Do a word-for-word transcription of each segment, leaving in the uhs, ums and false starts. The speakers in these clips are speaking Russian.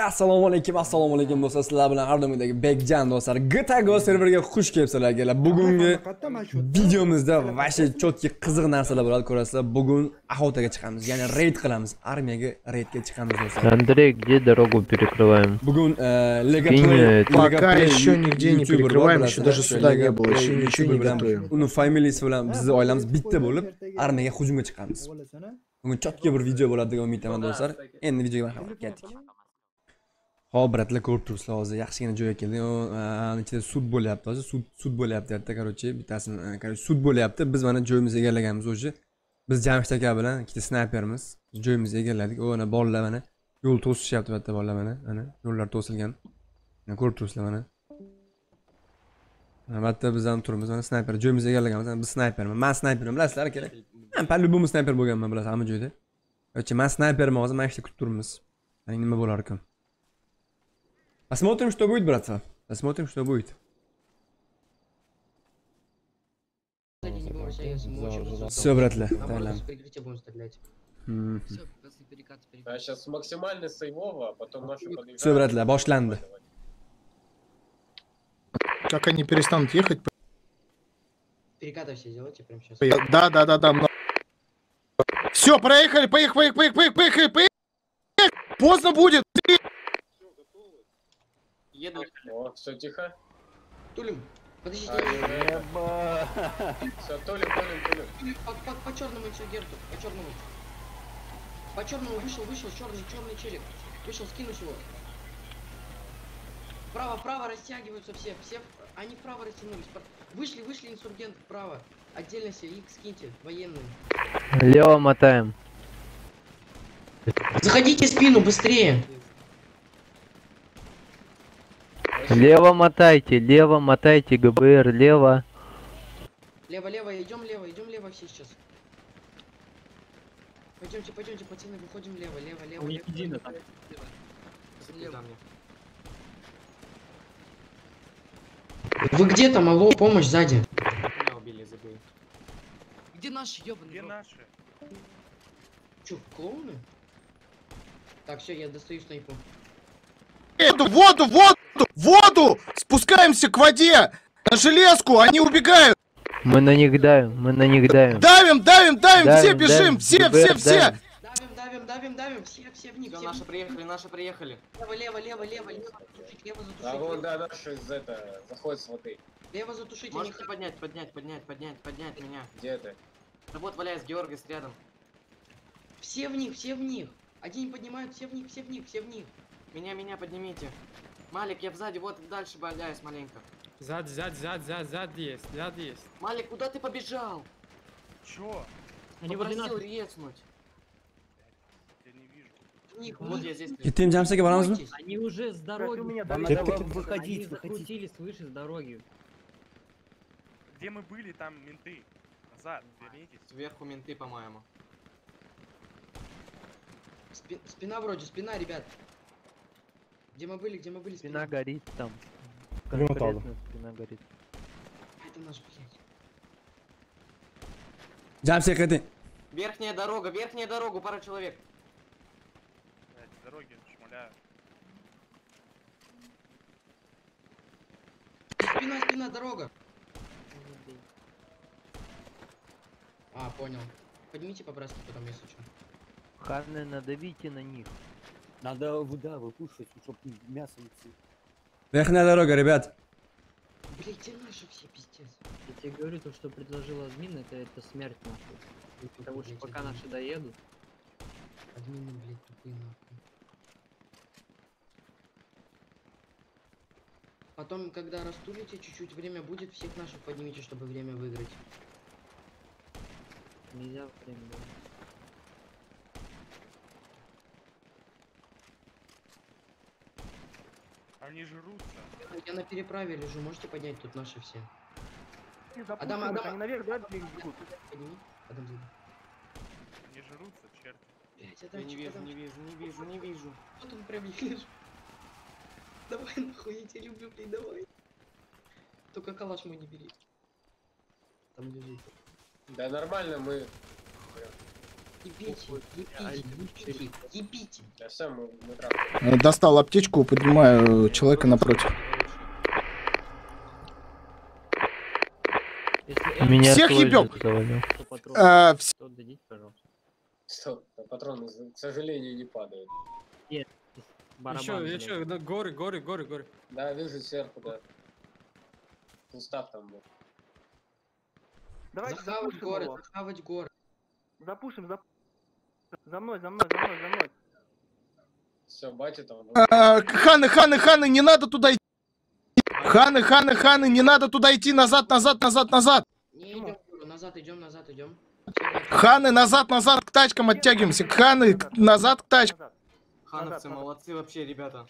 Assalomu alaykum, assalomu alaykum do'stlar. Sizlar bilan har doimgidagi Bekjan do'stlar. G T A serveriga xush kelibsizlar. Bugungi videomizda vashe chotki qiziq narsalar bo'ladi, ko'rasizlar. Bugun охотаga chiqamiz, ya'ni raid qilamiz, armiyaga raidga chiqamiz do'stlar. Andrey, где дорогу перекрываем? Bugun пока еще нигде не перекрываем, еще даже сюда не было, еще ничего не готовим. Uni familiyasi bilan bizning oilamiz bitta bo'lib, armiyaga hujumga chiqamiz. Bugun chotki bir video bo'ladi degan umiddaman do'stlar. Endi videoga marhamat, ketdik. Xo'p, bratlar, ko'rib turibsizlar, hozir yaxshigina joyga keldik. Ichida sud bo'lyapti, hozir sud sud bo'lyapti, yerda, короче, bittasini, короче, sud bo'lyapti. Biz mana joyimizni egallaganmiz o'sha. Biz Jamshid aka bilan ikkita snayperimiz joyimizni egalladik. O'na bolalar mana yo'l to'sishyapti, bitta bolalar mana, mana yo'llar to'silgan. Mana ko'rib turibsizlar mana. Mana bitta biz ham turimiz, mana snayper joyimizni egallaganmiz. Biz snayperman. Men snayperman, bilasizlar aka. Men palubim snayper bo'lganman, bilasizlar, hamma joyda. Yo'qchi, men snayperman, hozir mana ishda kutib turibmiz. Mana nima bo'lar ekan. Посмотрим, что будет, братва. Посмотрим, что будет. Все, братля. Сейчас максимально сейвово, а потом нашу подъезжаем. Все, братля, башланды. Как они перестанут ехать? Перекаты все делайте прямо сейчас. Да, да, да, да. Все, проехали, поехали, поехали, поехали, поехали, поехали. Поздно будет. Едут. О, все тихо. Тулим, подождите. Все, Тулим, Тулим, Тулим. По, по, по черному еще Герту, по черному. По черному вышел, вышел, черный, черный челик. Вышел, скинуть его. Право, право растягиваются все, все. Они право растянулись. Вышли, вышли инсургент право. Отдельно все, их скиньте, военные. Лево мотаем. Заходите в спину, быстрее. Лево мотайте, лево мотайте, ГБР, лево. Лево, лево, идем лево, идем лево все сейчас. Пойдемте, пойдемте, пацаны, выходим лево, лево, лево, лево. Лево, там. Лево. Вы где там, алло, помощь сзади. Меня убили, забей. Где наши, ёбаные? Где наши? Чё, клоуны? Так, все, я достаю снайпу. Воду, воду, воду! Воду! Спускаемся к воде! На железку! Они убегают! Мы на них давим, мы на них давим. Давим, давим, давим! Давим, все бежим! Давим, все, ГБР, все, все! Давим. давим, давим, давим, давим! Все, все в них! Все, наши приехали, наши приехали! Лево, лево, лево, лево, лево затушить, лево затушить! А вон, да, наши из это, заходят с воды. Лево затушить! Можете поднять, поднять, поднять, поднять, поднять меня! Где ты? Да вот валяюсь, Георгис рядом! Все в них, все в них! Один поднимают, все в них, все в них, все в них! Меня, меня поднимите! Малик, я сзади, вот дальше валяюсь маленько. Зад, зад, зад, зад, зад есть, зад есть. Малик, куда ты побежал? Чё? Они попросил резнуть. Я не вижу. Ник, вот я здесь. И ты им дам всякие баранзу? Они уже с дороги. Выходить, выходили свыше с дороги. Где мы были, там менты. Назад, вернитесь. Сверху менты, по-моему. Спи спина вроде, спина, ребят. Где мы были, где мы были? Спина, спина горит там. Конкретно спина горит. Это наш, блядь. Джамсик, это. Верхняя дорога, верхняя дорога, пара человек. Блядь, дороги шмаляют. Спина, спина, дорога. А, понял. Поднимите по-братски потом, если что. Харны, надавите на них. Надо вода выпушить, чтобы мясо уйти. Верхняя дорога, ребят. Блин, где наши все, пиздец? Я тебе говорю, то, что предложил админ, это, это смерть нашу. Потому что пока админ. Наши доедут. Админы, блядь, тупые нахуй. Потом, когда растулите, чуть-чуть время будет, всех наших поднимите, чтобы время выиграть. Нельзя время выиграть. Они жрутся. Я на переправе лежу, можете поднять тут наши все. Адам, Адам, они наверх, да, бегут. Подними, Адам, зайди. Они жрутся, черт. Блять, Адамчик, не вижу, Адамчик. не вижу, не вижу, не вижу. Вот он прям лежит. Давай, нахуй, я тебя люблю, блядь, давай. Только калаш мой не бери. Там лежит. Да нормально мы. Достал аптечку, поднимаю человека напротив. Меня всех ебёк! А, вс... Стоп, патроны, к сожалению, не падают. Нет, барабан. Я чё, горы, горы, горы, горы. Да, вижу сверху, да. Устав там был. Давайте захавать горы, захавать горы. Запушим, запушим. За мной, за мной, за мной, за мной. Все, батя там. Ханы, ханы, ханы, не надо туда идти. Ханы, ханы, ханы, не надо туда идти. Назад, назад, назад, назад. Не идем, назад идем, назад идем. Ханы, назад, назад, к тачкам оттягиваемся. Ханы, назад, к тачкам. Хановцы, молодцы вообще, ребята.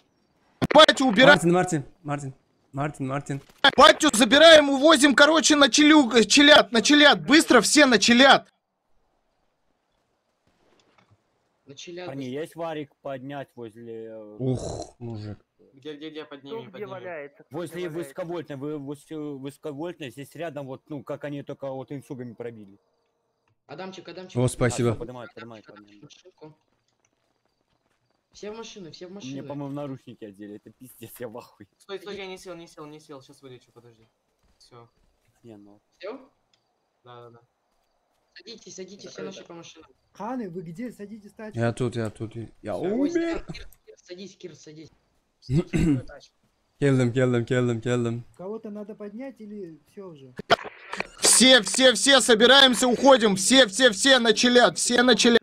Батю убираем. Мартин, Мартин, Мартин. Мартин, Мартин. Батю забираем, увозим, короче, на челю... челят, на челят. Быстро все на челят. Они есть варик поднять возле... Ух, мужик. Где-где-где подними, подними. Валяется, возле высоковольтной, вы, возле высоковольтной, здесь рядом, вот, ну, как они только вот инсугами пробили. Адамчик, Адамчик. О, спасибо. А, поднимай, поднимай, поднимай. Все в машины, все в машины. Мне, по-моему, наручники одели, это пиздец, я в ахуе. Стой, стой, я не сел, не сел, не сел, сейчас вылечу, подожди. Все. Не, ну. Все? Да, да, да. Садитесь, садитесь, все наши по машинам. Ханы, вы где? Садитесь, тачку. Я тут, я тут. Я умер. Садись, Кир, садись. Kill them, kill them, kill them, kill them. Кого-то надо поднять или все уже? Все, все, все, собираемся, уходим. Все, все, все началят, все началят.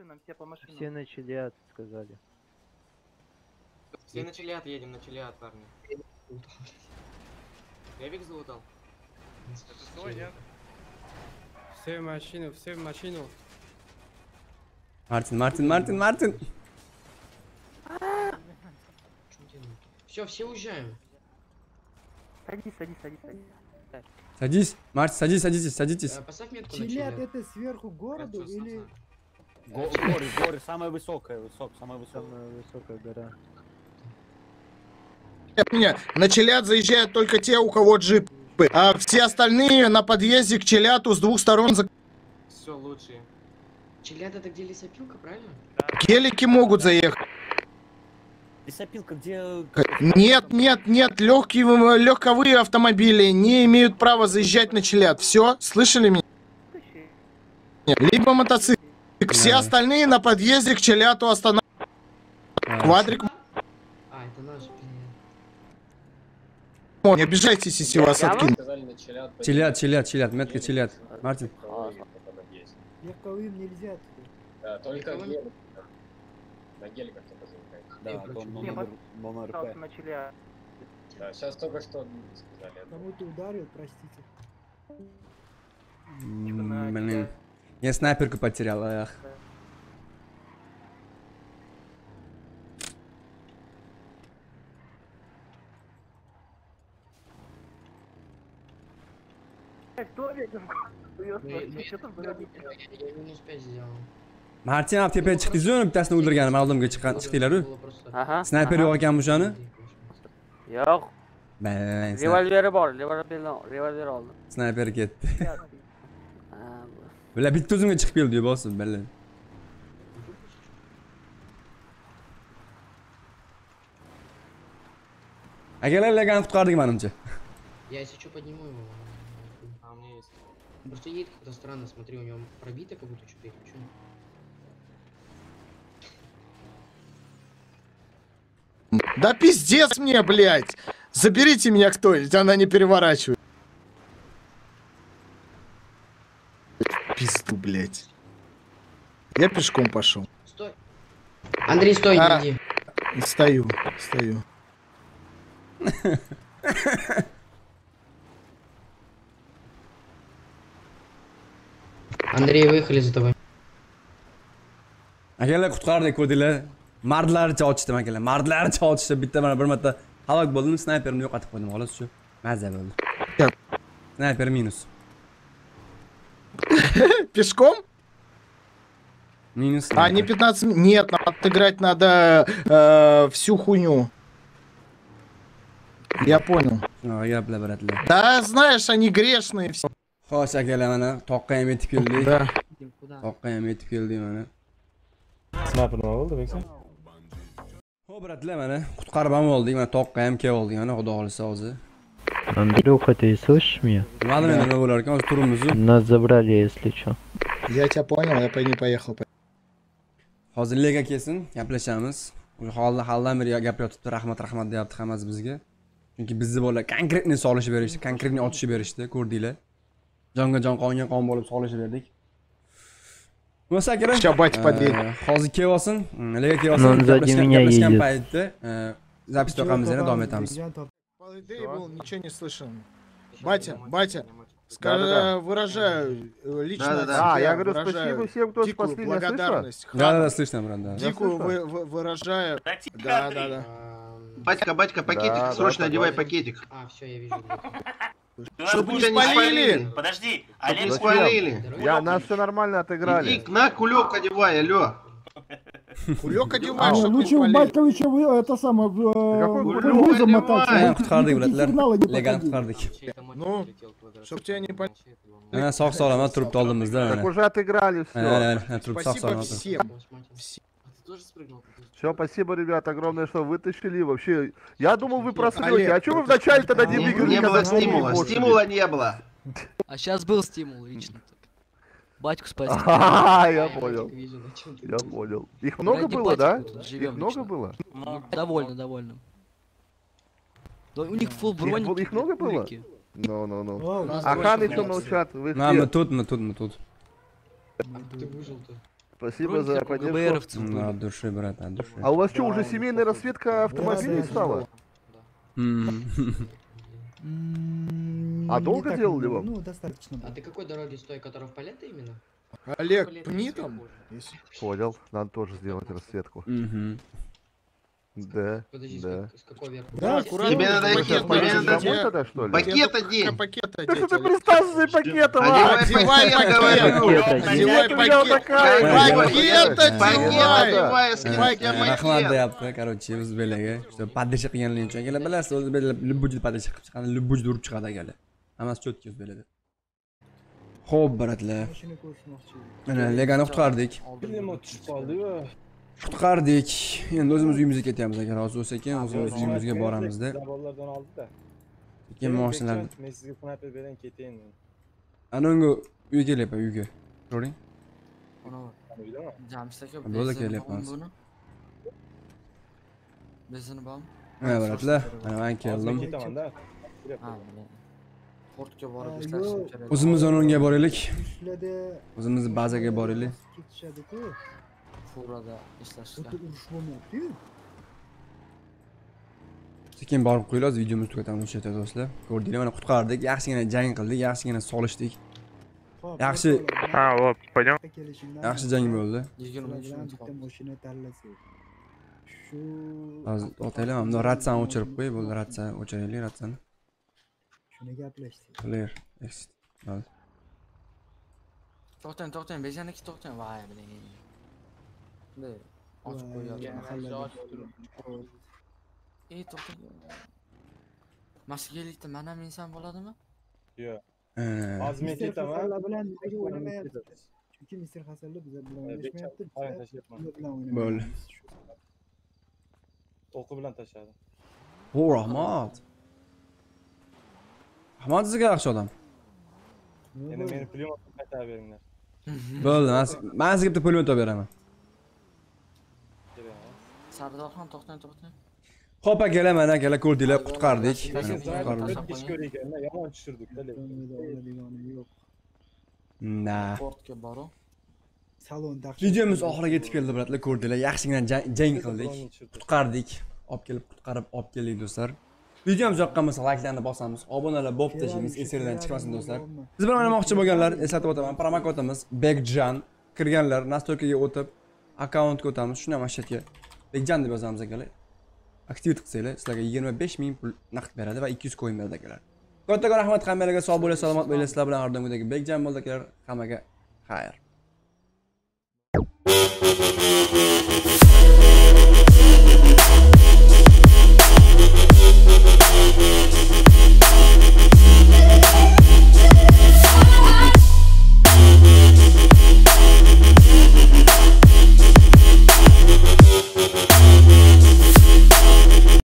Все началят, сказали. Все началят, едем, началят, парни. Я Вик залутал. Все в машину, все в машину. Мартин, Мартин, Мартин, Мартин. Все, все уезжаем. Садись, садись, садись, садись. Садись, Мартин, садись, садитесь, садитесь. А, поставь метку. Челят это сверху городу или? Го горы, горы, самая высокая, высок, самая высокая, самая высокая гора. Меня на Челят заезжают только те, у кого джип. А все остальные на подъезде к Челяту с двух сторон за... Все лучше. Челят это где лесопилка, правильно? Да. Гелики могут заехать. Лесопилка где... Нет, нет, нет, легкие, легковые автомобили не имеют права заезжать на Челят. Все, слышали меня? Нет. Либо мотоцикл. Да. Все остальные на подъезде к Челяту останавливаются. А, Квадрик... А, это наш... Не обижайтесь, если вас откинут. Челят, челят, челят, метка челят. Мартин. Легковым нельзя. Да, только гелик. На геликах только заникает. Да, он РП. Да, сейчас только что сказали. Кому-то ударил, простите. Блин. Я снайперку потерял, ах. Martin A F T P chiqdingiz-mi? Bittasini o'ldirganim oldimga chiqdilar-ku. Snayper yo'q ekan o'shani? Yo'q. Revolveri bor, revolver oldim. Snayper ketdi. Bular bitta o'zimga chiqib keldi-yu bosib, balla. Agalar lagan qutqardik menimcha. Я если что подниму его. А у меня есть. Просто едет как-то странно, смотри, у него пробито как будто что-то. Да пиздец мне, блядь! Заберите меня кто-нибудь, она не переворачивает. Пизду, блядь. Я пешком пошел. Стой. Андрей, стой, а... не иди. Стою, стою. Андрей, выехали за тобой. Акелла куткарды кодила. Мардалар чалчты акелла. Мардалар чалчты. Битта мана бир марта halok bo'ldim, snayperni yo'qotib qo'ydim. Xolos shu. Mazza bo'ldi. Snayper minus. Пешком? Минус. А не пятнадцать. Нет, нам отыграть надо э, всю хуйню. Я понял. А, я бля, брат, бля. Да, знаешь, они грешные все. Xo'sh akalar, mana toqqa ham yetib keldik. Toqqa ham yetib keldik mana. Sniper nima bo'ldi beksan? Xo'p bratlar, mana qutqarib ham oldik, mana toqqa ham kelib oldik, mana xudo xolisa hozir. Андрюха, ты слышишь меня? Нас забрали, если что. Я тебя понял, я не поехал. Hozir lega kelsin, gaplashamiz. Hozir haldan beri gaplayotibdi, rahmat rahmat deyapti hammasi bizga. Chunki bizni bolalar konkretni solishib berishdi, konkretni otishib berishdi, ko'rdinglar. Jonga jon, qonga qon bo'lib solishib berdik. Bo'lsa kerak. Hozir kelsin, lega kelsin, gaplashgan paytda zapis to'qamiz yana davom etamiz. Идеи был, ничего не слышал. Батя, батя, скажи, да, да, выражаю лично. Да, да, да. А, я говорю, спасибо всем, кто спасли меня. Благодарность. Да, да, да, слышно, брат, да. Дикую вы, вы, выражаю. Да, да, да. Батька, батька, пакетик, да, срочно да, одевай пакетик. А, все, я вижу. Чтобы тебя не спалили. Подожди, Олег спалили. Я, нас все нормально отыграли. Иди, на кулек одевай, алло. Кулек одевай, чтобы не спалили. Ну что, батька, вы что, это самое... Кулек одевай. Кутхарды, блядь, леган кутхарды. Ну, чтоб тебя не палили. Я сах салам, я труп талдым, да. Так уже отыграли, все. Спасибо всем. Все, спасибо, ребят, огромное, что вытащили. Вообще, я думал, вы просрете. А что вы вначале-то дадим игру? Не было стимула, стимула не было. А сейчас был стимул, лично. Батьку спасти. А, я понял. Я понял. Их много было, да? Их много было? Довольно, довольно. У них фул брони. Их много было? Ну, ну, ну. А ханы что молчат? На, мы тут, мы тут, мы тут. Ты выжил-то. Спасибо за поддержку. На души, брат, на души. А у вас что, уже семейная расцветка автомобилей стала? А долго делали вам? Ну, достаточно. А ты какой дороги с той, которая в палета именно? Олег, пни там. Понял, надо тоже сделать расцветку. Да, подожди, да. С какого верха? Да, аккуратно. Тебе надо пакет, пакет тогда, что ли? Пакет одень. Ты что-то пристался за пакетом, а? Одевай пакет, одевай пакет. Пакет одевай, скидывай пакет. Ахмад даяпты, короче, взбелеги. Что, падыши пьяный ничего. Геле, бля, любуч падыши пьяный, любуч дур пьяный, геле. А нас четки взбелеги. Хоп, братля. Леганы құтқардық. Qutqardik. Endi o'zimiz uyimizga ketyapmiz aka, rozi bo'lsa ekan, o'zimiz uyimizga boramizda. Zavollardan oldida. Lekin mashinalarni men sizga xunat berib ketayin. Ana unga uyga kelyapman, uyga. Ko'ring. Mana uyda. Jamshid aka, biz kelyapmiz. Bizni bam. Ha, bratlar, men keldim. Portga borib ishlashimiz. O'zimiz o'nga boraylik. O'zimiz bazaga boraylik. Burada işleştiler. Sekin barıp koyuyoruz, videomuzu tüketelim uçuyete dostlar. Gördüğünüz bana kutkardık, yakışıgına cengin kıldık, yakışıgına soluştuk. Yakışı... Ha, o, paydan. Yakışı cengin oldu. Az otayla mı? Ratsan uçarıp koy, bu ratsan uçarıyla ratsan. Clear, exit. Toktayın, toktayın, bezeneki toktayın. Vay bileyim. Ochib qo'yadigan xallar ochib turibdi. Ey, to'xta. Mashingalikda mana minsam bo'ladimi? Yo'q. Hozir men ketaman. Xallar bilan nega o'ynamayapsiz? Chunki Mister Hasanlar bizlar bilan o'ynashmayapti. Bo'ldi. To'qi bilan tashladim. O, rahmat. Rahmat sizga yaxshi odam. Endi meni pulimni qaytarib beringlar. Bo'ldi, men sizga bitta pulimni topib beraman. Sardoxon to'xtan to'xtan. Xo'p akalar, mana akalar ko'rdinglar, qutqardik. Hech ko'rganda yomon tushirdik-da, lekin. Na. Portga boru. Salonda. Videomiz oxiriga yetib keldi bratlar, ko'rdinglar, yaxshigina jang qildik, qutqardik, olib kelib qutqarib olib keldik do'stlar. Videomiz yoqqanmasa like'larni bosamiz, obunalar bo'lib tashlaymiz, eserdan chiqmasin do'stlar. Siz bilan o'ynamoqchi bo'lganlar, eslatib o'taman, promokodimiz Bekjan. Kirganlar nastroykaga o'tib, akkauntga o'tamiz, shundan mashatga Bekjan deb yozamiz akalar. Aktiv qilsanglar, sizlarga yigirma besh ming pul naqd beradi va ikki yuz coin beradi akalar. Katta rahmat, hammalarga sog' bo'lasizlar, salomat bo'linglar. Sizlar bilan har doimgidek Bekjan bo'ldi akalar. Hammaga xayr.